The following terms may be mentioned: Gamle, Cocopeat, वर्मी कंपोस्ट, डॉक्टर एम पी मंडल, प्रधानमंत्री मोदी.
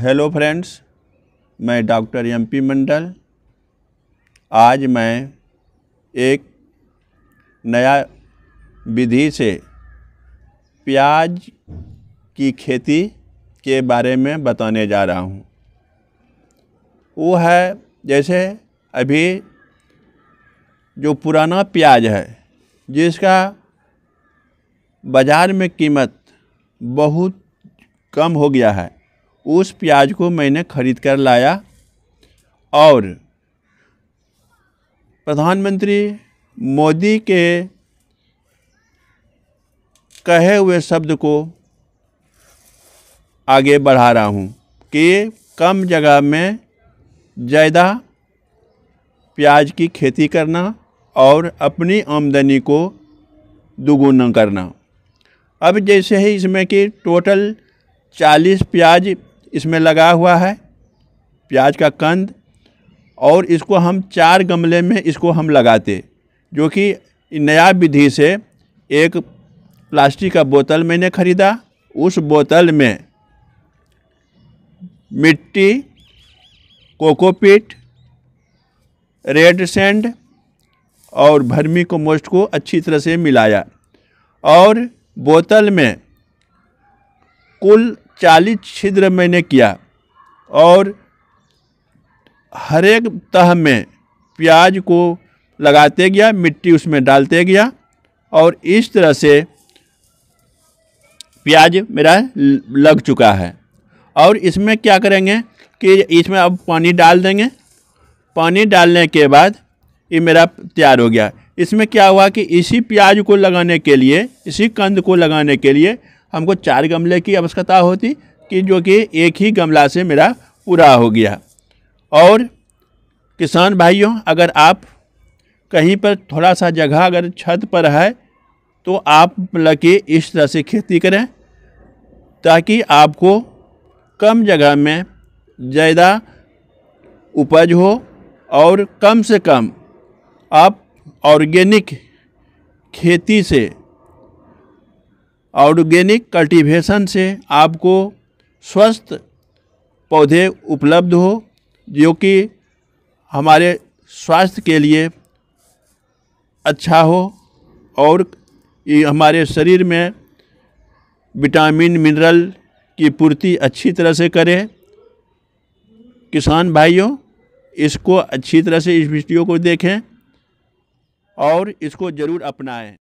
Hello friends, मैं डॉक्टर एम पी मंडल। आज मैं एक नया विधि से प्याज की खेती के बारे में बताने जा रहा हूँ। वो है जैसे अभी जो पुराना प्याज है जिसका बाज़ार में कीमत बहुत कम हो गया है, उस प्याज को मैंने ख़रीद कर लाया और प्रधानमंत्री मोदी के कहे हुए शब्द को आगे बढ़ा रहा हूँ कि कम जगह में ज़्यादा प्याज की खेती करना और अपनी आमदनी को दुगुना करना। अब जैसे ही इसमें कि टोटल 40 प्याज इसमें लगा हुआ है, प्याज का कंद, और इसको हम 4 गमले में इसको हम लगाते, जो कि नया विधि से एक प्लास्टिक का बोतल मैंने ख़रीदा। उस बोतल में मिट्टी, कोकोपीट, रेड सैंड और वर्मी कंपोस्ट को अच्छी तरह से मिलाया और बोतल में कुल 40 छिद्र मैंने किया और हर एक तह में प्याज को लगाते गया, मिट्टी उसमें डालते गया और इस तरह से प्याज मेरा लग चुका है। और इसमें क्या करेंगे कि इसमें अब पानी डाल देंगे। पानी डालने के बाद ये मेरा तैयार हो गया। इसमें क्या हुआ कि इसी प्याज को लगाने के लिए, इसी कंद को लगाने के लिए हमको 4 गमले की आवश्यकता होती, कि जो कि एक ही गमला से मेरा पूरा हो गया। और किसान भाइयों, अगर आप कहीं पर थोड़ा सा जगह अगर छत पर है तो आप मतलब कि इस तरह से खेती करें, ताकि आपको कम जगह में ज़्यादा उपज हो और कम से कम आप ऑर्गेनिक खेती से, ऑर्गेनिक कल्टीवेशन से आपको स्वस्थ पौधे उपलब्ध हो, जो कि हमारे स्वास्थ्य के लिए अच्छा हो और हमारे शरीर में विटामिन मिनरल की पूर्ति अच्छी तरह से करे। किसान भाइयों, इसको अच्छी तरह से इस वीडियो को देखें और इसको ज़रूर अपनाएं।